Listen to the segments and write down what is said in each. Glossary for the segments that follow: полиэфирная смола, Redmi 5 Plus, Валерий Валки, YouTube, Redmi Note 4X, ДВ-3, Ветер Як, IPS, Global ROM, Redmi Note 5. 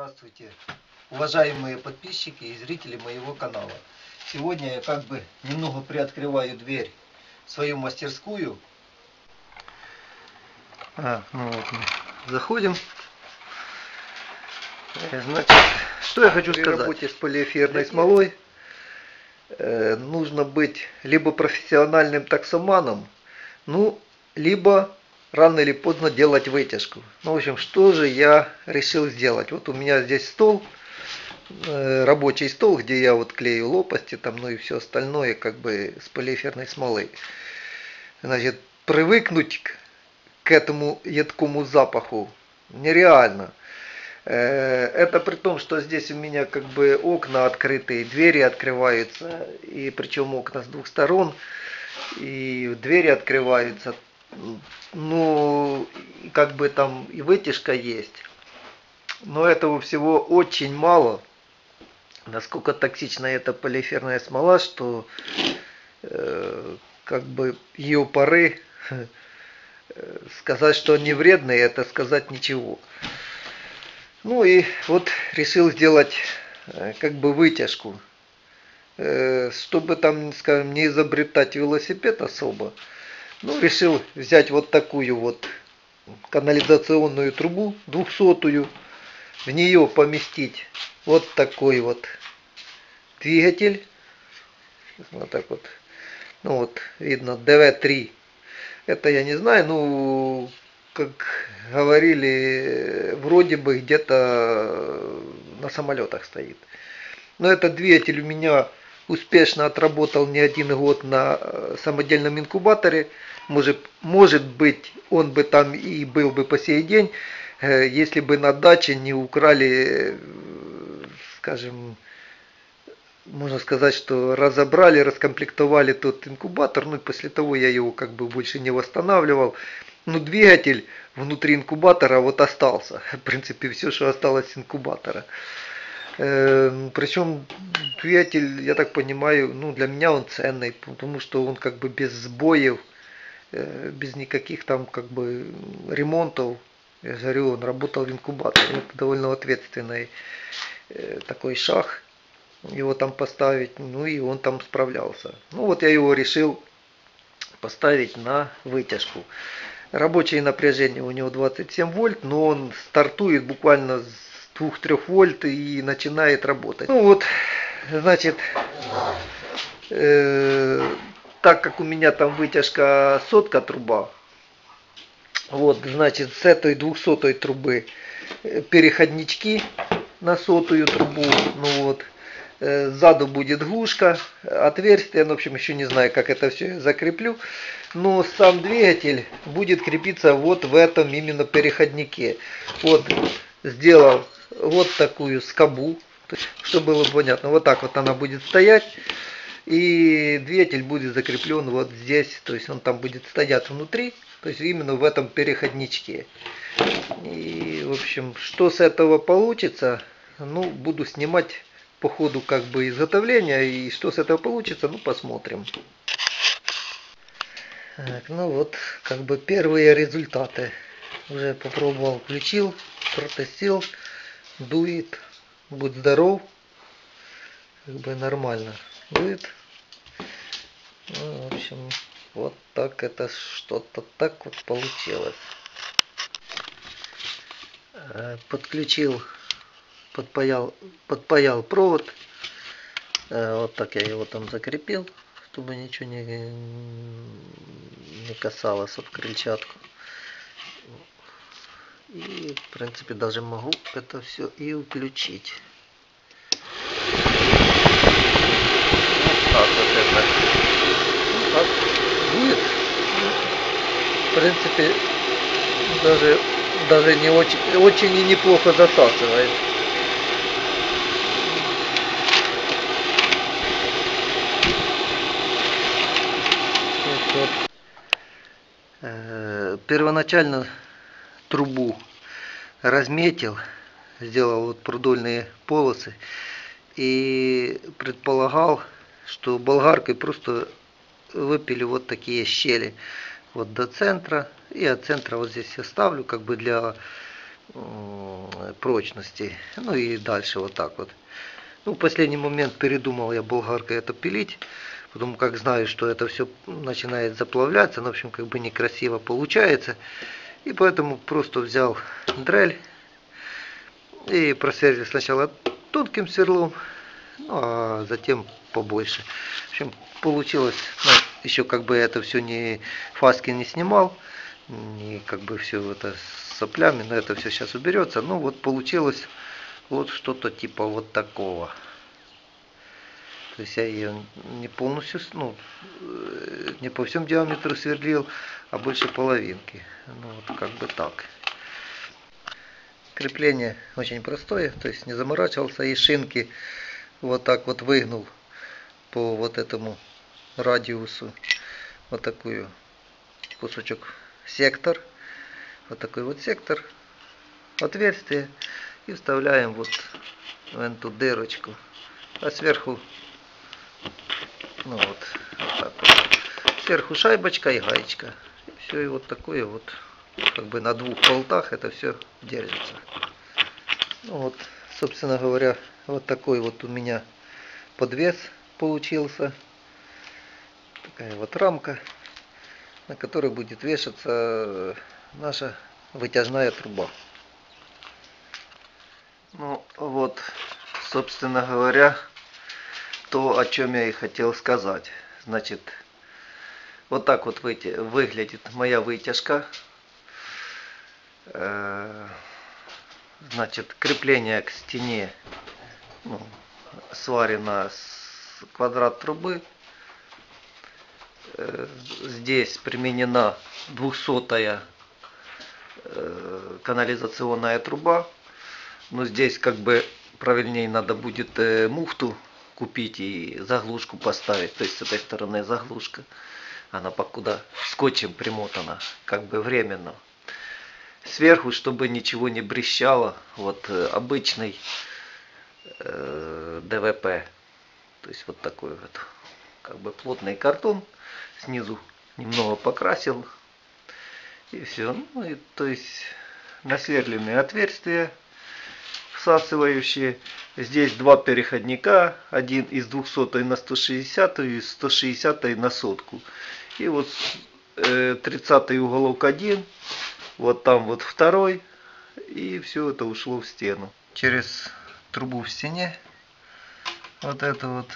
Здравствуйте, уважаемые подписчики и зрители моего канала. Сегодня я как бы немного приоткрываю дверь в свою мастерскую. Ну вот мы заходим. Значит, что я хочу сказать. При работе с полиэфирной смолой нужно быть либо профессиональным таксоманом, ну, либо рано или поздно делать вытяжку. Ну, в общем, что же я решил сделать? Вот у меня здесь стол, рабочий стол, где я вот клею лопасти, там, ну и все остальное, как бы с полиэфирной смолой. Значит, привыкнуть к этому едкому запаху нереально. Это при том, что здесь у меня как бы окна открытые, двери открываются, и причем окна с двух сторон, и двери открываются. Ну, как бы там и вытяжка есть, но этого всего очень мало. Насколько токсична эта полиэфирная смола, что как бы ее пары, сказать, что они вредные, это сказать ничего. Ну и вот решил сделать как бы вытяжку, чтобы там, скажем, не изобретать велосипед особо. Ну, решил взять вот такую вот канализационную трубу 200-ю, в нее поместить вот такой вот двигатель. Вот так вот. Ну вот, видно, ДВ-3. Это я не знаю, ну, как говорили, вроде бы где-то на самолетах стоит. Но этот двигатель у меня успешно отработал не один год на самодельном инкубаторе. Может быть, он бы там и был бы по сей день, если бы на даче не украли, скажем, можно сказать, что разобрали, раскомплектовали тот инкубатор. Ну и после того я его как бы больше не восстанавливал. Но двигатель внутри инкубатора вот остался. В принципе, все, что осталось с инкубатора. Причем двигатель, я так понимаю, ну для меня он ценный, потому что он как бы без сбоев, без никаких там как бы ремонтов. Я говорю, он работал в инкубаторе. Это довольно ответственный такой шаг. Его там поставить, ну и он там справлялся. Ну вот я его решил поставить на вытяжку. Рабочее напряжение у него 27 вольт, но он стартует буквально с 2-3 вольт и начинает работать. Ну вот, значит, так как у меня там вытяжка 100-ка труба, вот, значит, с этой 200-й трубы переходнички на 100-ю трубу, ну вот, сзаду будет глушка, отверстие, ну, в общем, еще не знаю, как это все закреплю, но сам двигатель будет крепиться вот в этом именно переходнике. Вот, сделал вот такую скобу, чтобы было понятно. Вот так вот она будет стоять, и двигатель будет закреплен вот здесь, то есть он там будет стоять внутри, то есть именно в этом переходничке. И, в общем, что с этого получится, ну, буду снимать по ходу как бы изготовления, и что с этого получится, ну, посмотрим. Так, ну вот, как бы первые результаты. Уже попробовал, включил, протестил, дует, будь здоров, как бы нормально дует. Ну, в общем, вот так это что-то так вот получилось. Подключил, подпаял провод, вот так я его там закрепил, чтобы ничего не касалось об крыльчатку. И, в принципе, даже могу это все и включить. Вот так вот это. Вот так будет. В принципе, даже не очень и неплохо засасывает. Вот. Первоначально трубу разметил, сделал вот продольные полосы и предполагал, что болгаркой просто выпилю вот такие щели вот до центра, и от центра вот здесь я ставлю как бы для прочности. Ну и дальше вот так вот. Ну, в последний момент передумал я болгаркой это пилить, потому как знаю, что это все начинает заплавляться, ну, в общем, как бы некрасиво получается. И поэтому просто взял дрель и просверлил сначала тонким сверлом, ну, а затем побольше. В общем, получилось, ну, еще как бы это все не фаски не снимал, не как бы все это с соплями, но это все сейчас уберется. Ну вот получилось вот что-то типа вот такого. То есть я ее не полностью, ну, не по всем диаметру сверлил, а больше половинки. Ну вот как бы так. Крепление очень простое, то есть не заморачивался, и шинки вот так вот выгнул по вот этому радиусу, вот такую кусочек сектор, вот такой вот сектор, отверстие, и вставляем вот в эту дырочку, а сверху, ну вот, вот так вот, сверху шайбочка и гаечка, и все, и вот такое вот, как бы на двух болтах это все держится. Ну вот, собственно говоря, вот такой вот у меня подвес получился, такая вот рамка, на которой будет вешаться наша вытяжная труба. Ну вот, собственно говоря, то, о чем я и хотел сказать. Значит, вот так вот выглядит моя вытяжка. Значит, крепление к стене, ну, сварено с квадрат трубы. Здесь применена 200-я канализационная труба. Но здесь как бы правильнее надо будет муфту купить и заглушку поставить. То есть с этой стороны заглушка. Она покуда скотчем примотана, как бы временно. Сверху, чтобы ничего не брещало, вот обычный ДВП. То есть вот такой вот как бы плотный картон. Снизу немного покрасил. И все. Ну, и, то есть насверленные отверстия, всасывающие. Здесь два переходника. Один из 200 на 160 и 160 на сотку. И вот 30 уголок один. Вот там вот второй. И все это ушло в стену. Через трубу в стене. Вот это вот.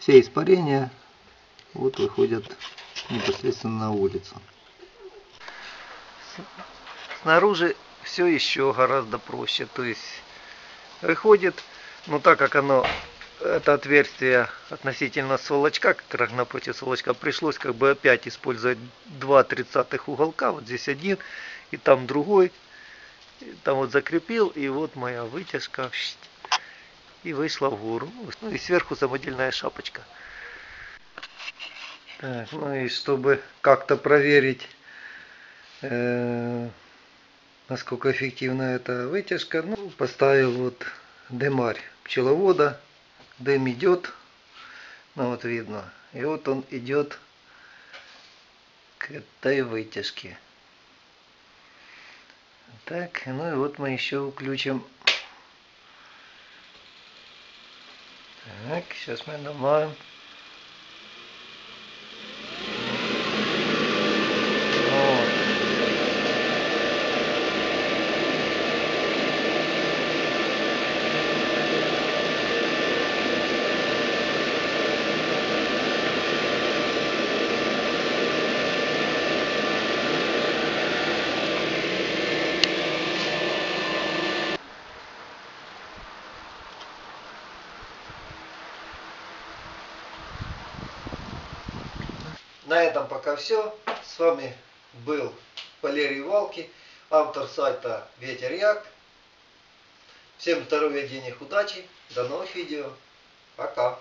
Все испарения вот выходят непосредственно на улицу. Снаружи все еще гораздо проще. То есть выходит, но так как оно, это отверстие относительно сволочка, как раз напротив сволочка, пришлось как бы опять использовать 2 30-х уголка. Вот здесь один, и там другой. И там вот закрепил, и вот моя вытяжка. И вышла в гору. Ну и сверху самодельная шапочка. Так, ну и чтобы как-то проверить, насколько эффективна эта вытяжка, ну, поставил вот дымарь пчеловода. Дым идет, ну вот видно, и вот он идет к этой вытяжке. Так, ну и вот мы еще включим. Так, сейчас мы намажем. На этом пока все. С вами был Валерий Валки, автор сайта Ветер Як. Всем здоровья, денег, удачи. До новых видео. Пока.